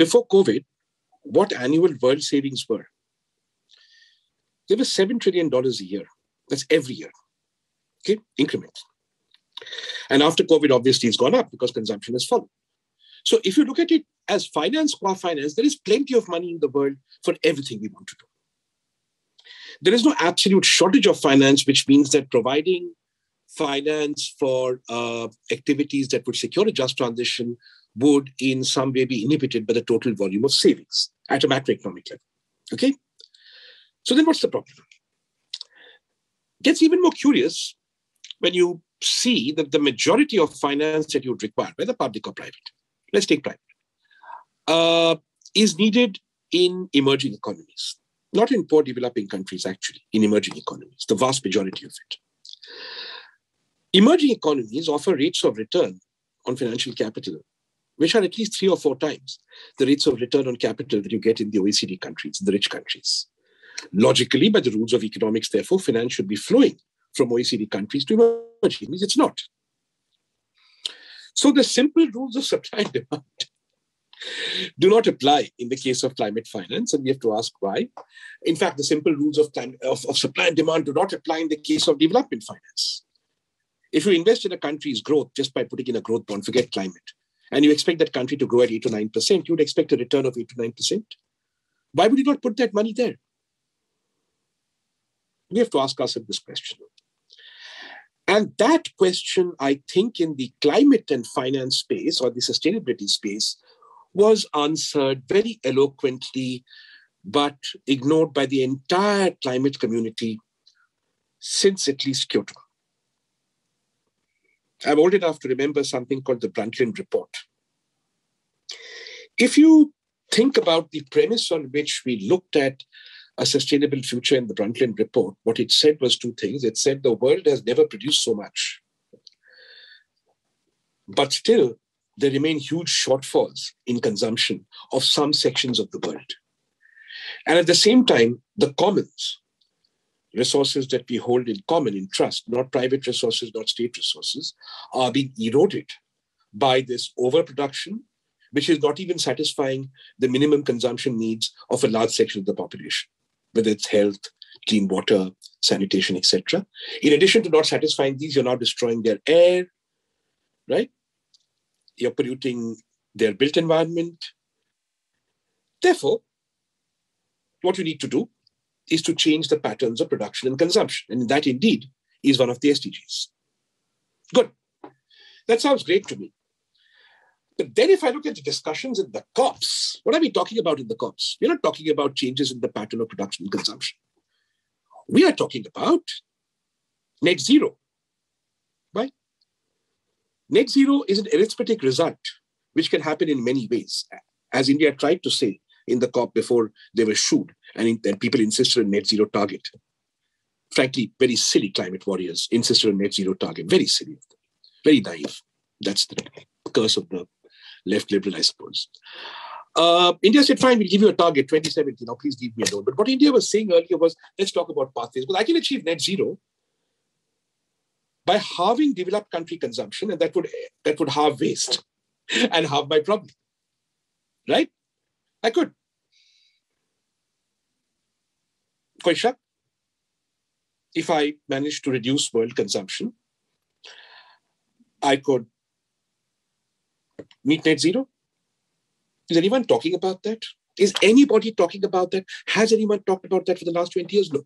Before COVID, what annual world savings were? They were $7 trillion a year. That's every year. Okay, increment. And after COVID, obviously, it's gone up because consumption has fallen. So if you look at it as finance, qua finance, there is plenty of money in the world for everything we want to do. There is no absolute shortage of finance, which means that providing finance for activities that would secure a just transition would in some way be inhibited by the total volume of savings at a macroeconomic level. Okay? So then what's the problem? It gets even more curious when you see that the majority of finance that you would require, whether public or private, let's take private, is needed in emerging economies. Not in poor developing countries, actually, in emerging economies, the vast majority of it. Emerging economies offer rates of return on financial capital, which are at least 3 or 4 times the rates of return on capital that you get in the OECD countries, the rich countries. Logically, by the rules of economics, therefore, finance should be flowing from OECD countries to emerging economies. It's not. So the simple rules of supply and demand do not apply in the case of climate finance, and we have to ask why. In fact, the simple rules of supply and demand do not apply in the case of development finance. If you invest in a country's growth just by putting in a growth bond, forget climate, and you expect that country to grow at 8 to 9%, you would expect a return of 8 to 9%. Why would you not put that money there? We have to ask ourselves this question. And that question, I think, in the climate and finance space or the sustainability space, was answered very eloquently, but ignored by the entire climate community since at least Kyoto. I'm old enough to remember something called the Brundtland Report. If you think about the premise on which we looked at a sustainable future in the Brundtland Report, what it said was 2 things. It said the world has never produced so much, but still, there remain huge shortfalls in consumption of some sections of the world. And at the same time, the commons, resources that we hold in common, in trust, not private resources, not state resources, are being eroded by this overproduction, which is not even satisfying the minimum consumption needs of a large section of the population, whether it's health, clean water, sanitation, etc. In addition to not satisfying these, you're now destroying their air, right? You're polluting their built environment. Therefore, what you need to do is to change the patterns of production and consumption. And that indeed is one of the SDGs. Good. That sounds great to me. But then if I look at the discussions in the COPs, what are we talking about in the COPs? We're not talking about changes in the pattern of production and consumption. We are talking about net zero. Right? Net zero is an arithmetic result, which can happen in many ways. As India tried to say in the COP before they were shooed, and people insisted on net zero target. Frankly, very silly climate warriors insisted on net zero target. Very silly, very naive. That's the curse of the left liberal, I suppose. India said, fine, we'll give you a target, 2017. Now, please leave me alone. But what India was saying earlier was, let's talk about pathways. Well, I can achieve net zero by halving developed country consumption, and that would halve waste and halve my problem, right? I could. Koisha, if I managed to reduce world consumption, I could meet net zero. Is anyone talking about that? Is anybody talking about that? Has anyone talked about that for the last 20 years? No.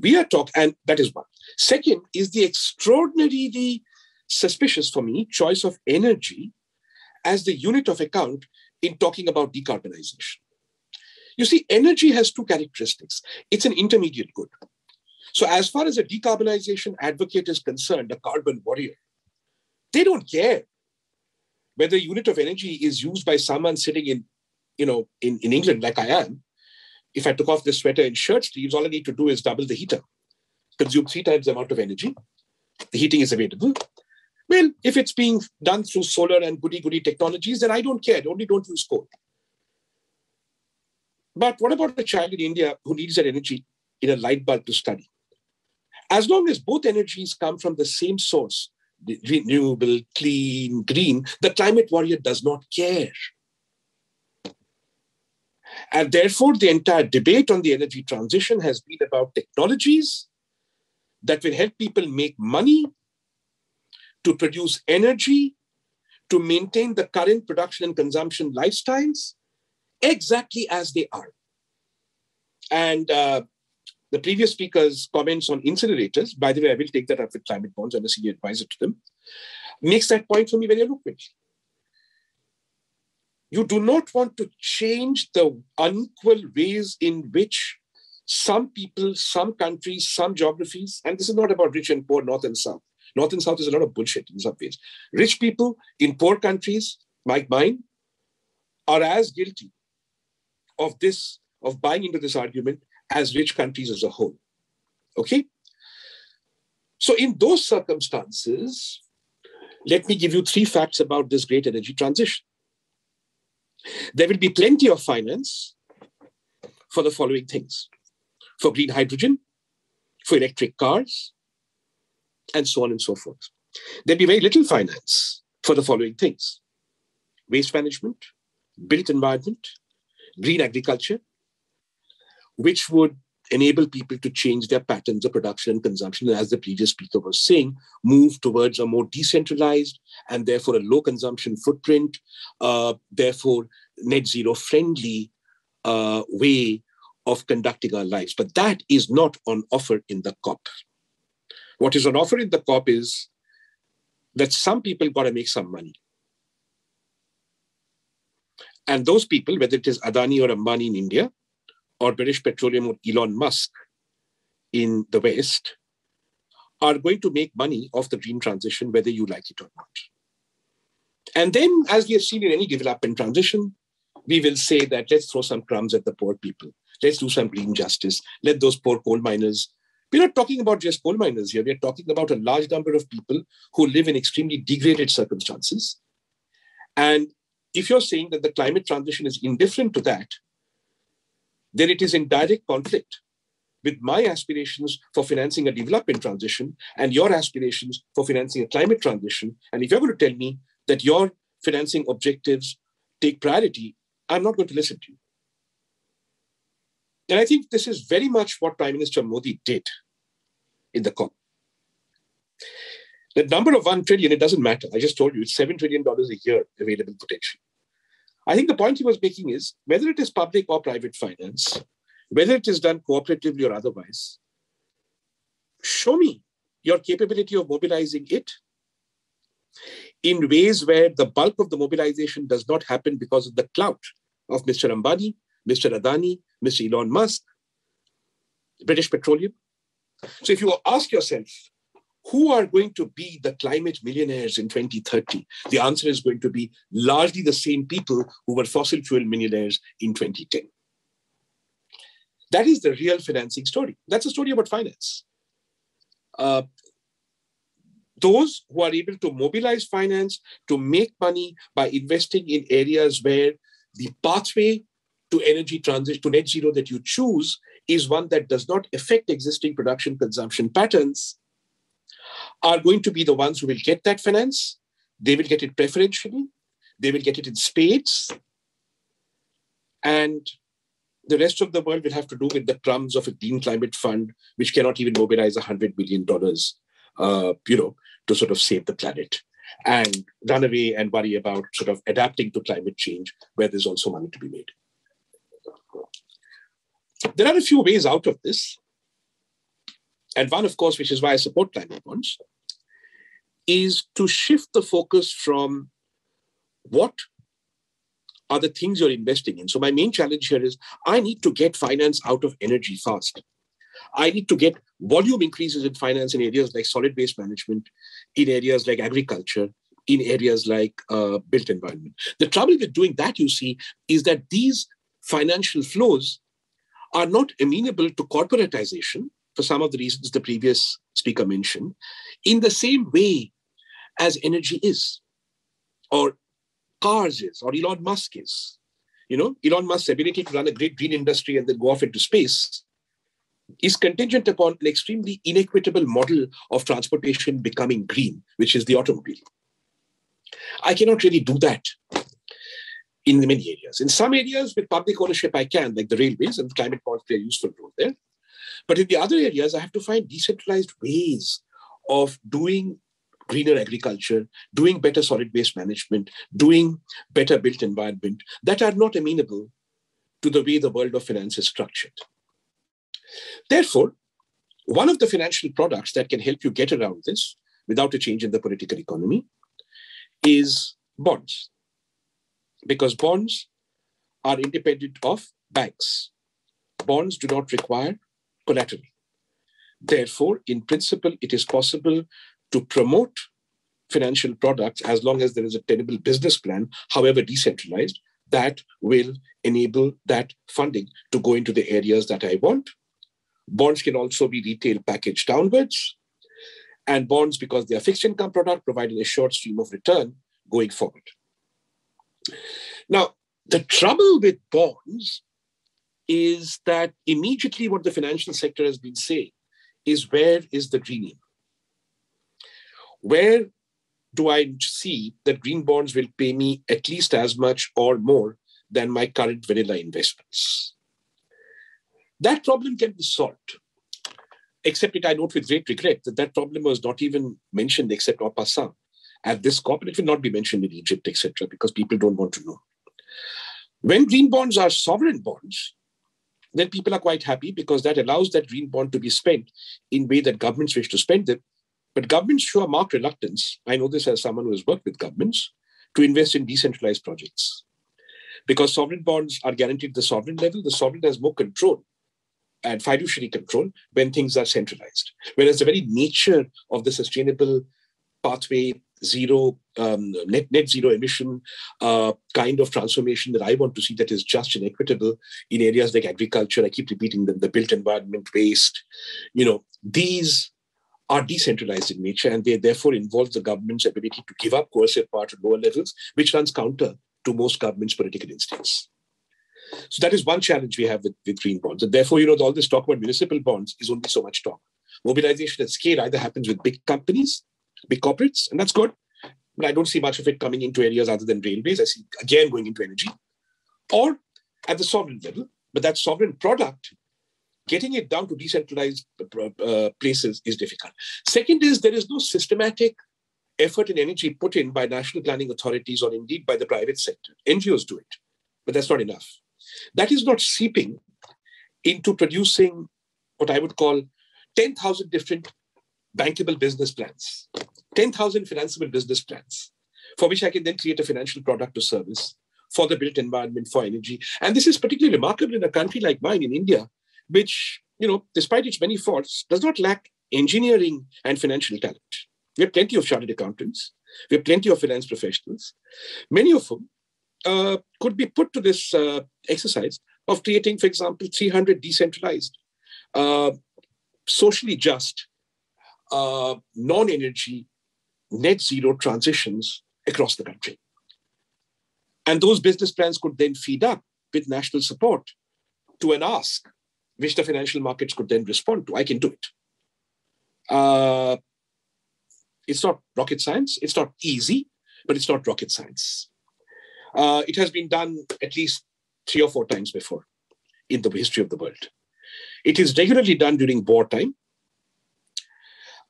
We are talking, and that is one. Second is the extraordinarily suspicious, for me, choice of energy as the unit of account in talking about decarbonization. You see, energy has 2 characteristics. It's an intermediate good. So as far as a decarbonization advocate is concerned, a carbon warrior, they don't care whether a unit of energy is used by someone sitting in England like I am. If I took off this sweater and shirt sleeves, all I need to do is double the heater. Consume 3 times the amount of energy. The heating is available. Well, if it's being done through solar and goody-goody technologies, then I don't care. Only don't use coal. But what about the child in India who needs that energy in a light bulb to study? As long as both energies come from the same source, renewable, clean, green, the climate warrior does not care. And therefore, the entire debate on the energy transition has been about technologies that will help people make money, to produce energy, to maintain the current production and consumption lifestyles exactly as they are. And the previous speaker's comments on incinerators, by the way, I will take that up with Climate Bonds, I'm a senior advisor to them, makes that point for me very eloquently. You do not want to change the unequal ways in which some people, some countries, some geographies, and this is not about rich and poor, north and south. North and south is a lot of bullshit in some ways. Rich people in poor countries like mine are as guilty of this, of buying into this argument as rich countries as a whole. Okay? So in those circumstances, let me give you three facts about this great energy transition. There will be plenty of finance for the following things: for green hydrogen, for electric cars, and so on and so forth. There'll be very little finance for the following things: waste management, built environment, green agriculture, which would enable people to change their patterns of production and consumption, and as the previous speaker was saying, move towards a more decentralized and therefore a low consumption footprint, therefore net zero friendly way of conducting our lives. But that is not on offer in the COP. What is on offer in the COP is that some people got to make some money. And those people, whether it is Adani or Ambani in India, or British Petroleum or Elon Musk in the West, are going to make money off the green transition, whether you like it or not. And then, as we have seen in any development transition, we will say that let's throw some crumbs at the poor people. Let's do some green justice. Let those poor coal miners. We're not talking about just coal miners here. We're talking about a large number of people who live in extremely degraded circumstances. And if you're saying that the climate transition is indifferent to that, then it is in direct conflict with my aspirations for financing a development transition and your aspirations for financing a climate transition. And if you're going to tell me that your financing objectives take priority, I'm not going to listen to you. And I think this is very much what Prime Minister Modi did in the COP. The number of 1 trillion, it doesn't matter. I just told you it's $7 trillion a year available potential. I think the point he was making is, whether it is public or private finance, whether it is done cooperatively or otherwise, show me your capability of mobilizing it in ways where the bulk of the mobilization does not happen because of the clout of Mr. Ambani, Mr. Adani, Mr. Elon Musk, British Petroleum. So if you ask yourself, who are going to be the climate millionaires in 2030? The answer is going to be largely the same people who were fossil fuel millionaires in 2010. That is the real financing story. That's a story about finance. Those who are able to mobilize finance to make money by investing in areas where the pathway to energy transition, to net zero that you choose, is one that does not affect existing production consumption patterns, are going to be the ones who will get that finance. They will get it preferentially. They will get it in spades. And the rest of the world will have to do with the crumbs of a green climate fund, which cannot even mobilize $100 billion, to sort of save the planet, and run away and worry about sort of adapting to climate change, where there's also money to be made. There are a few ways out of this. And one, of course, which is why I support climate bonds, is to shift the focus from what are the things you're investing in. So my main challenge here is, I need to get finance out of energy fast. I need to get volume increases in finance in areas like solid waste management, in areas like agriculture, in areas like built environment. The trouble with doing that, you see, is that these financial flows are not amenable to corporatization, for some of the reasons the previous speaker mentioned, in the same way as energy is, or cars is, or Elon Musk is. You know, Elon Musk's ability to run a great green industry and then go off into space is contingent upon an extremely inequitable model of transportation becoming green, which is the automobile. I cannot really do that. in many areas. In some areas with public ownership, I can, like the railways, and climate bonds play a useful role there. But in the other areas, I have to find decentralized ways of doing greener agriculture, doing better solid waste management, doing better built environment that are not amenable to the way the world of finance is structured. Therefore, one of the financial products that can help you get around this without a change in the political economy is bonds, because bonds are independent of banks. Bonds do not require collateral. Therefore, in principle, it is possible to promote financial products as long as there is a tenable business plan, however decentralized, that will enable that funding to go into the areas that I want. Bonds can also be retail packaged downwards, and bonds, because they are fixed income product, provide an assured stream of return going forward. Now, the trouble with bonds is that immediately what the financial sector has been saying is, where is the greening? Where do I see that green bonds will pay me at least as much or more than my current vanilla investments? That problem can be solved, except it I note with great regret that that problem was not even mentioned except en passant at this COP, and it will not be mentioned in Egypt, etc., because people don't want to know. When green bonds are sovereign bonds, then people are quite happy, because that allows that green bond to be spent in way that governments wish to spend them. But governments show a marked reluctance, I know this as someone who has worked with governments, to invest in decentralized projects, because sovereign bonds are guaranteed the sovereign level. The sovereign has more control and fiduciary control when things are centralized. Whereas the very nature of the sustainable pathway, zero, net zero emission kind of transformation that I want to see, that is just and equitable in areas like agriculture, I keep repeating them, the built environment, waste, these are decentralized in nature, and they therefore involve the government's ability to give up coercive power to lower levels, which runs counter to most governments' political instincts. So that is one challenge we have with green bonds. And therefore, all this talk about municipal bonds is only so much talk. Mobilization at scale either happens with big companies, big corporates, and that's good. But I don't see much of it coming into areas other than railways. I see, again, going into energy. Or at the sovereign level, but that sovereign product, getting it down to decentralized places is difficult. Second is, there is no systematic effort and energy put in by national planning authorities or indeed by the private sector. NGOs do it, but that's not enough. That is not seeping into producing what I would call 10,000 different bankable business plans, 10,000 financeable business plans, for which I can then create a financial product or service for the built environment, for energy. And this is particularly remarkable in a country like mine, in India, which, despite its many faults, does not lack engineering and financial talent. We have plenty of chartered accountants. We have plenty of finance professionals, many of whom could be put to this exercise of creating, for example, 300 decentralized, socially just, non-energy, net zero transitions across the country. And those business plans could then feed up with national support to an ask which the financial markets could then respond to. I can do it. It's not rocket science. It's not easy, but it's not rocket science. It has been done at least 3 or 4 times before in the history of the world. It is regularly done during wartime.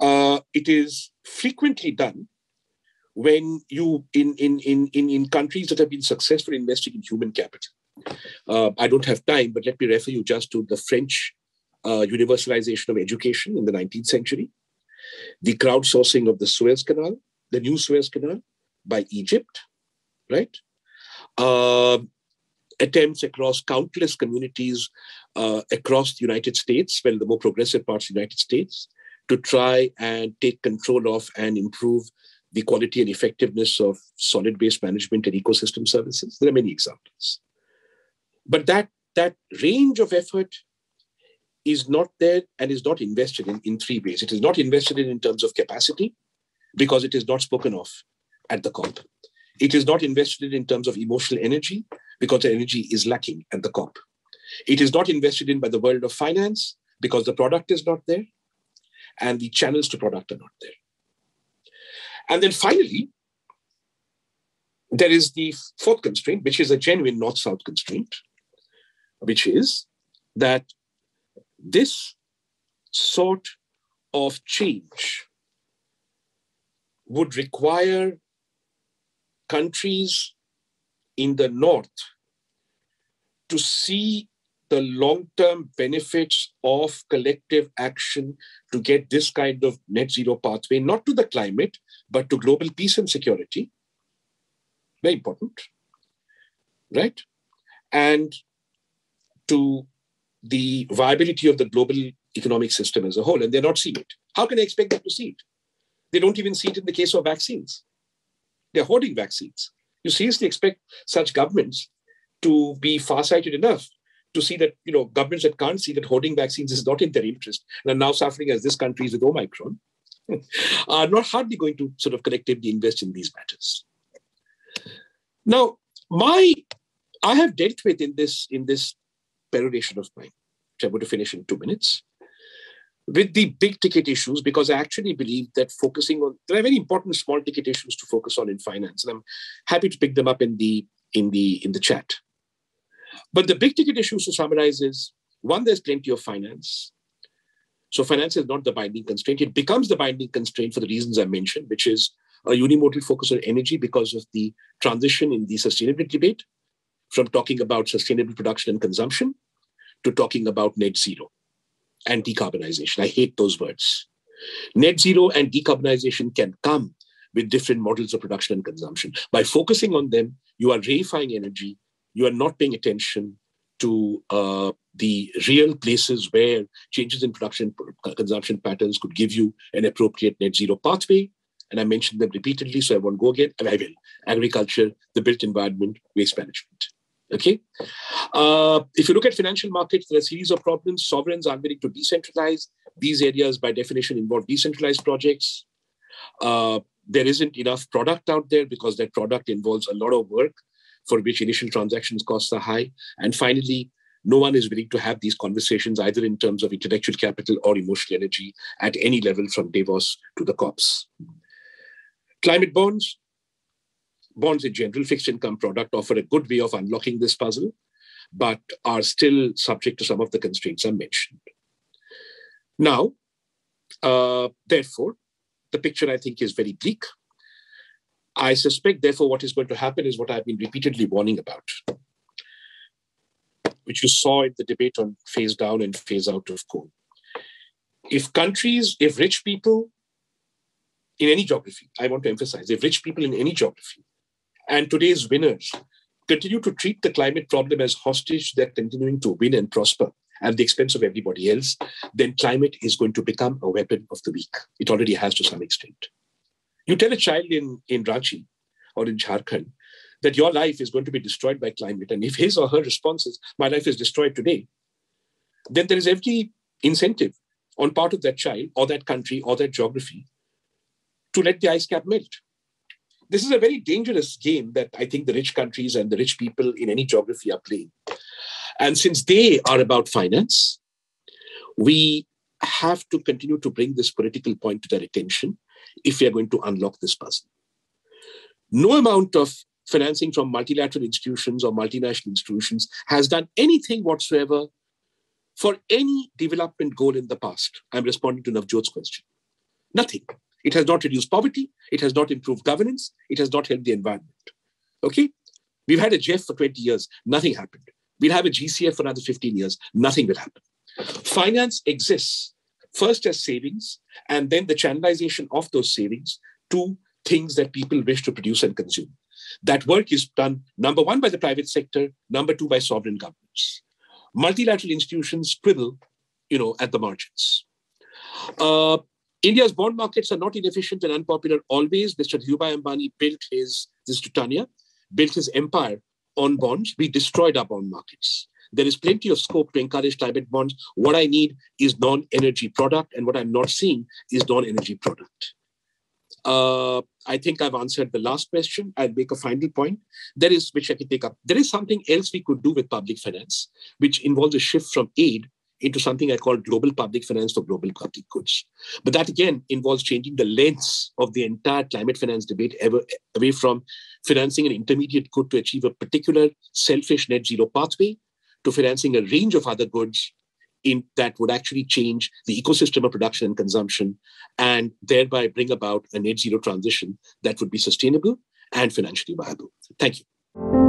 It is frequently done when you, in countries that have been successful investing in human capital. I don't have time, but let me refer you just to the French universalization of education in the 19th century, the crowdsourcing of the Suez Canal, the new Suez Canal by Egypt, right? Attempts across countless communities across the United States, well, the more progressive parts of the United States, to try and take control of and improve the quality and effectiveness of solid waste management and ecosystem services. There are many examples. But that range of effort is not there and is not invested in 3 ways. It is not invested in terms of capacity, because it is not spoken of at the COP. It is not invested in terms of emotional energy, because the energy is lacking at the COP. It is not invested in by the world of finance, because the product is not there and the channels to product are not there. And then finally, There is the fourth constraint, which is a genuine north-south constraint, which is that this sort of change would require countries in the north to see the long-term benefits of collective action to get this kind of net zero pathway, not to the climate, but to global peace and security. Very important, right? And to the viability of the global economic system as a whole, and they're not seeing it. How can I expect them to see it? They don't even see it in the case of vaccines. They're hoarding vaccines. You seriously expect such governments to be far-sighted enough to see that, you know, governments that can't see that hoarding vaccines is not in their interest and are now suffering as this country is with Omicron, are not hardly going to sort of collectively invest in these matters. Now, I have dealt with in this peroration of mine, which I'm going to finish in 2 minutes, with the big ticket issues, because I actually believe that focusing on, there are very important small ticket issues to focus on in finance, and I'm happy to pick them up in the chat. But the big ticket issues to summarize is, one, there's plenty of finance. So finance is not the binding constraint. It becomes the binding constraint for the reasons I mentioned, which is a unimodal focus on energy because of the transition in the sustainability debate from talking about sustainable production and consumption to talking about net zero and decarbonization. I hate those words. Net zero and decarbonization can come with different models of production and consumption. By focusing on them, you are reifying energy. You are not paying attention to the real places where changes in production consumption patterns could give you an appropriate net zero pathway. And I mentioned them repeatedly, so I won't go again, and I will. Agriculture, the built environment, waste management. Okay. If you look at financial markets, there are a series of problems. Sovereigns are willing to decentralize. These areas, by definition, involve decentralized projects. There isn't enough product out there because that product involves a lot of work for which initial transactions costs are high. And finally, no one is willing to have these conversations either in terms of intellectual capital or emotional energy at any level from Davos to the COPs. Climate bonds, bonds in general, fixed income product offer a good way of unlocking this puzzle, but are still subject to some of the constraints I mentioned. Now, therefore, the picture I think is very bleak. I suspect, therefore, what is going to happen is what I've been repeatedly warning about, which you saw in the debate on phase down and phase out of coal. If rich people in any geography, I want to emphasize, if rich people in any geography and today's winners continue to treat the climate problem as hostage, they're continuing to win and prosper at the expense of everybody else, then climate is going to become a weapon of the weak. It already has to some extent. You tell a child in Ranchi or in Jharkhand that your life is going to be destroyed by climate, and if his or her response is, my life is destroyed today, then there is every incentive on part of that child or that country or that geography to let the ice cap melt. This is a very dangerous game that I think the rich countries and the rich people in any geography are playing. And since they are about finance, we have to continue to bring this political point to their attention if we are going to unlock this puzzle. No amount of financing from multilateral institutions or multinational institutions has done anything whatsoever for any development goal in the past. I'm responding to Navjot's question. Nothing. It has not reduced poverty. It has not improved governance. It has not helped the environment. Okay? We've had a GEF for 20 years. Nothing happened. We'll have a GCF for another 15 years. Nothing will happen. Finance exists first as savings, and then the channelization of those savings to things that people wish to produce and consume. That work is done, number one, by the private sector, number two, by sovereign governments. Multilateral institutions quibble, you know, at the margins. India's bond markets are not inefficient and unpopular always. Mr. Dhirubhai Ambani built his empire on bonds. We destroyed our bond markets. There is plenty of scope to encourage climate bonds. What I need is non-energy product, and what I'm not seeing is non-energy product. I think I've answered the last question. I'll make a final point. There is something else we could do with public finance, which involves a shift from aid into something I call global public finance or global public goods. But that again involves changing the lens of the entire climate finance debate away from financing an intermediate good to achieve a particular selfish net zero pathway to financing a range of other goods that would actually change the ecosystem of production and consumption and thereby bring about a net zero transition that would be sustainable and financially viable. Thank you.